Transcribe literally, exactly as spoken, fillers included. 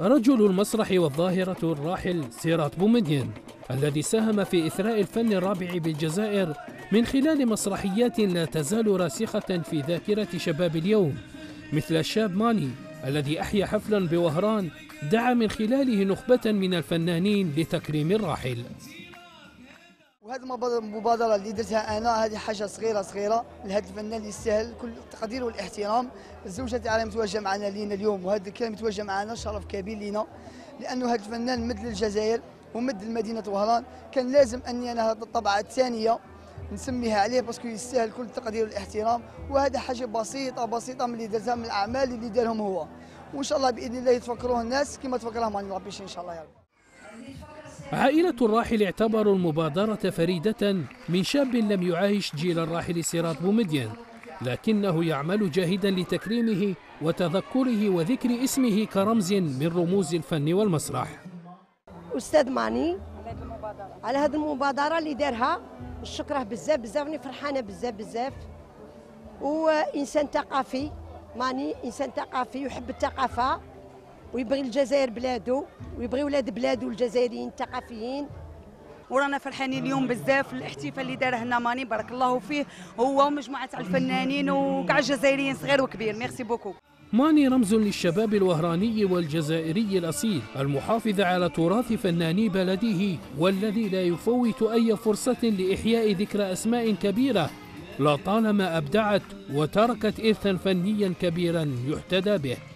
رجل المسرح والظاهرة الراحل سيراط بومدين الذي ساهم في إثراء الفن الرابع بالجزائر من خلال مسرحيات لا تزال راسخة في ذاكرة شباب اليوم، مثل الشاب ماني الذي أحيا حفلا بوهران دعا من خلاله نخبة من الفنانين لتكريم الراحل. وهذه المبادرة اللي درتها أنا هذه حاجة صغيرة صغيرة لهذا الفنان يستاهل كل التقدير والاحترام. الزوجة تاعنا متواجدة معنا لينا اليوم، وهذا الكلام متواجد معنا شرف كبير لينا، لأنه هذا الفنان مد للجزائر ومد لمدينة وهران، كان لازم أني أنا هذه الطبعة الثانية نسميها عليه باسكو يستاهل كل التقدير والاحترام. وهذا حاجة بسيطة بسيطة من اللي درتها من الأعمال اللي دارهم هو، وإن شاء الله بإذن الله يتفكروه الناس كما تفكرها ماني ربيش إن شاء الله يا رب. عائلة الراحل اعتبروا المبادرة فريدة من شاب لم يعايش جيل الراحل سيراط بومدين، لكنه يعمل جاهدا لتكريمه وتذكره وذكر اسمه كرمز من رموز الفن والمسرح. أستاذ ماني على هذه المبادرة اللي دارها الشكره بزاف بزاف، راني فرحانة بزاف بزاف. وإنسان ثقافي ماني، إنسان ثقافي يحب الثقافة ويبغي الجزائر بلادو ويبغي ولاد بلادو الجزائريين الثقافيين. ورانا فرحانين اليوم بزاف الاحتفال اللي داره هنا ماني بارك الله فيه هو ومجموعه تاع الفنانين وكاع الجزائريين صغير وكبير. ميرسي بوكو. ماني رمز للشباب الوهراني والجزائري الاصيل المحافظ على تراث فناني بلده، والذي لا يفوت اي فرصه لاحياء ذكرى اسماء كبيره لطالما ابدعت وتركت ارثا فنيا كبيرا يحتذى به.